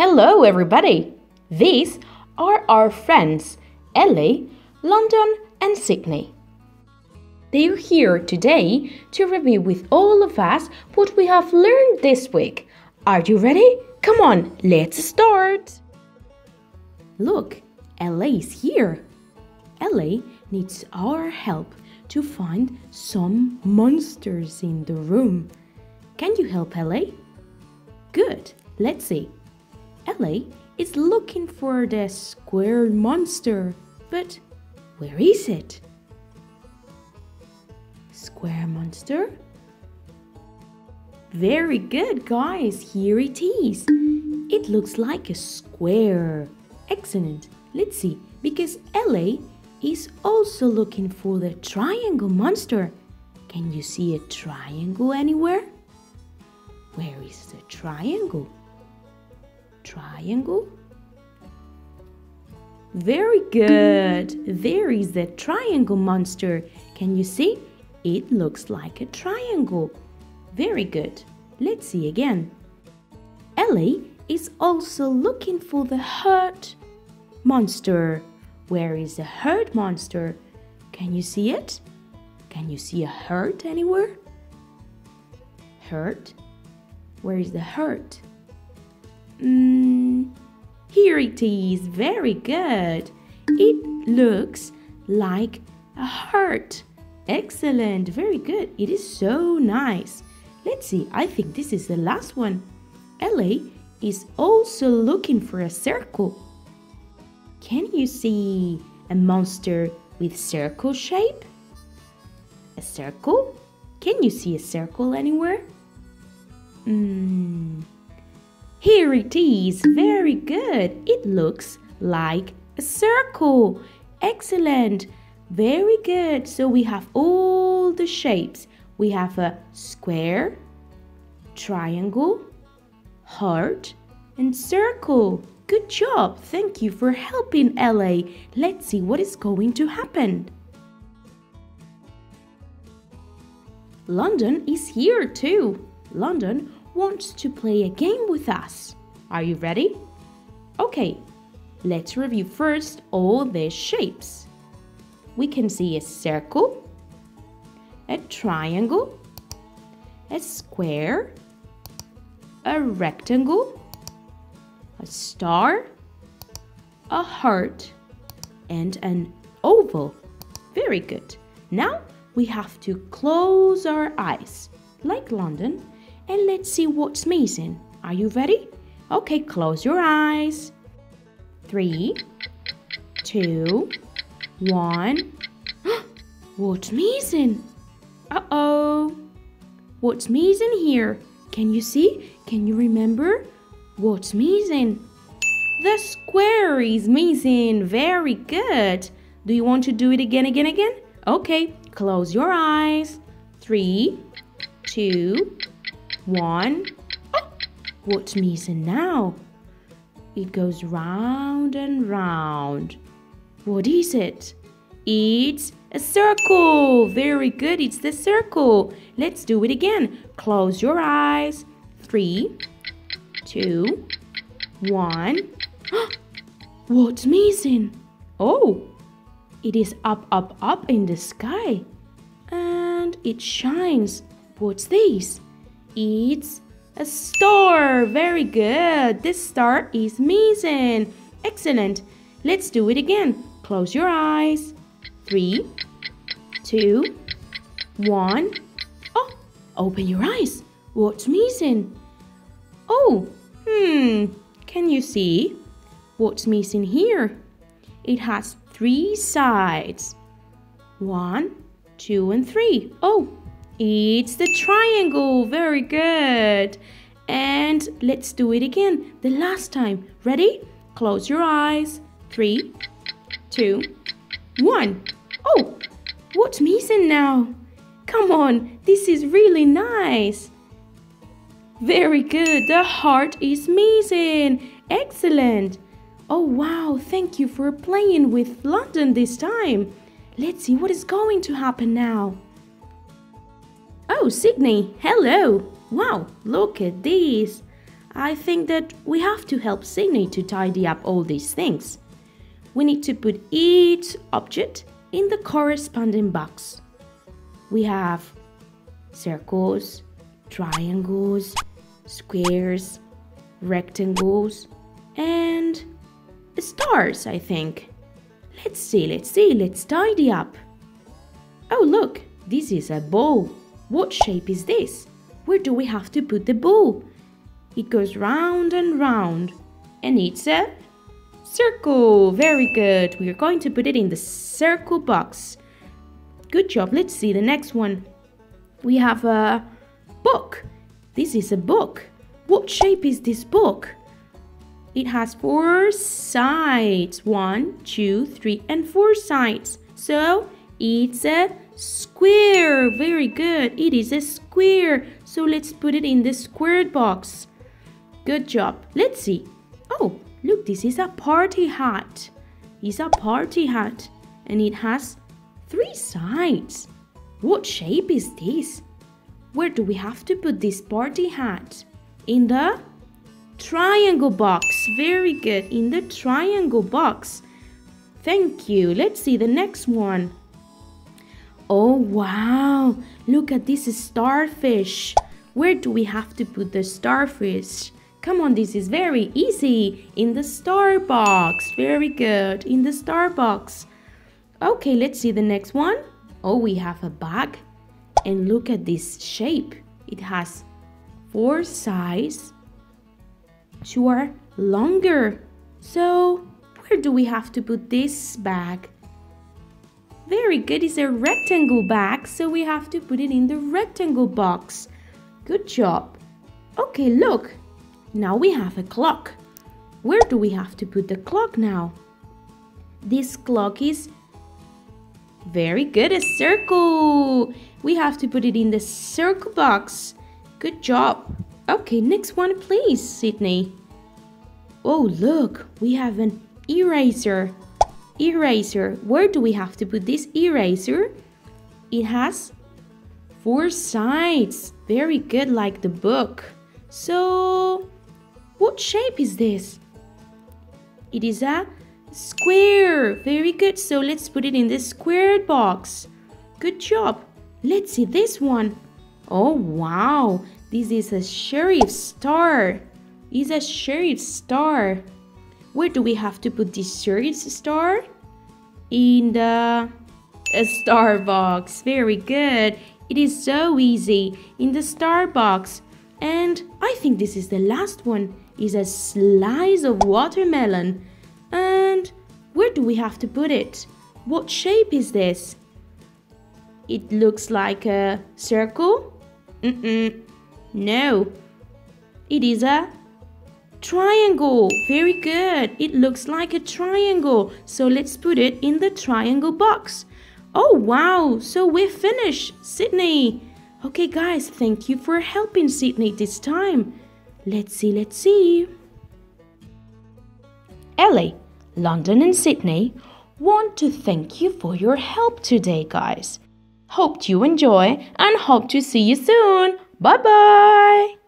Hello everybody! These are our friends LA, London and Sydney. They're here today to review with all of us what we have learned this week. Are you ready? Come on, let's start! Look, LA's here! LA needs our help to find some monsters in the room. Can you help LA? Good, let's see. LA is looking for the square monster, but where is it? Square monster? Very good, guys, here it is. It looks like a square. Excellent, let's see, because LA is also looking for the triangle monster. Can you see a triangle anywhere? Where is the triangle? Triangle? Very good! There is the triangle monster. Can you see? It looks like a triangle. Very good. Let's see again. LA is also looking for the heart monster. Where is the heart monster? Can you see it? Can you see a heart anywhere? Heart? Where is the heart? Here it is. Very good. It looks like a heart. Excellent. Very good. It is so nice. Let's see. I think this is the last one. LA is also looking for a circle. Can you see a monster with circle shape? A circle? Can you see a circle anywhere? Here it is. Very good. It looks like a circle. Excellent. Very good. So we have all the shapes. We have a square, triangle, heart, and circle. Good job. Thank you for helping, LA. Let's see what is going to happen. London is here too. London wants to play a game with us. Are you ready? Okay, let's review first all the shapes. We can see a circle, a triangle, a square, a rectangle, a star, a heart, and an oval. Very good. Now we have to close our eyes, like London, and let's see what's missing. Are you ready? Okay, close your eyes. 3, 2, 1. What's missing? Uh-oh. What's missing here? Can you see? Can you remember? What's missing? The square is missing. Very good. Do you want to do it again? Okay, close your eyes. 3, 2, 1. Oh, what's missing now? It goes round and round. What is it? It's a circle. Very good. It's the circle. Let's do it again. Close your eyes. 3, 2, 1. Oh, what's missing? Oh, it is up, up, up in the sky. And it shines. What's this? It's a star. Very good. This star is missing. Excellent. Let's do it again. Close your eyes. 3, 2, 1. Oh, open your eyes. What's missing? Oh, can you see? What's missing here? It has 3 sides. 1, 2, and 3. Oh, it's the triangle. Very good. And let's do it again, the last time. Ready? Close your eyes. 3, 2, 1. Oh, what's missing now? Come on, this is really nice. Very good. The heart is missing. Excellent. Oh, wow. Thank you for playing with London this time. Let's see what is going to happen now. Oh, Sydney, hello! Wow, look at this! I think that we have to help Sydney to tidy up all these things. We need to put each object in the corresponding box. We have circles, triangles, squares, rectangles, and stars, I think. Let's tidy up. Oh, look, this is a ball. What shape is this? Where do we have to put the ball? It goes round and round, and it's a circle. Very good. We are going to put it in the circle box. Good job. Let's see the next one. We have a book. This is a book. What shape is this book? It has 4 sides. 1, 2, 3, and 4 sides. So it's a square. Very good. It is a square. So let's put it in the square box. Good job. Let's see. Oh, look, this is a party hat. It's a party hat, and it has 3 sides. What shape is this? Where do we have to put this party hat? In the triangle box. Very good. In the triangle box. Thank you. Let's see the next one. Oh, wow. Look at this starfish. Where do we have to put the starfish? Come on, this is very easy. In the star box. Very good. In the star box. Okay, let's see the next one. Oh, we have a bag. And look at this shape. It has 4 sides. 2 are longer. So, where do we have to put this bag? Very good, it's a rectangle bag, so we have to put it in the rectangle box. Good job. Okay, look. Now we have a clock. Where do we have to put the clock now? This clock is very good, a circle. We have to put it in the circle box. Good job. Okay, next one, please, Sydney. Oh, look, we have an eraser. Eraser. Where do we have to put this eraser? It has 4 sides. Very good, like the book. So, what shape is this? It is a square. Very good. So, let's put it in the square box. Good job. Let's see this one. Oh, wow. This is a sheriff's star. It's a sheriff's star. Where do we have to put this sheriff's star? In the star box. Very good. It is so easy. In the star box. And I think this is the last one. It's a slice of watermelon. And where do we have to put it? What shape is this? It looks like a circle. No. It is a triangle. Very good. It looks like a triangle. So let's put it in the triangle box. Oh, wow. So we're finished, Sydney. Okay, guys. Thank you for helping Sydney this time. Let's see. LA, London and Sydney want to thank you for your help today, guys. Hope you enjoy and hope to see you soon. Bye-bye.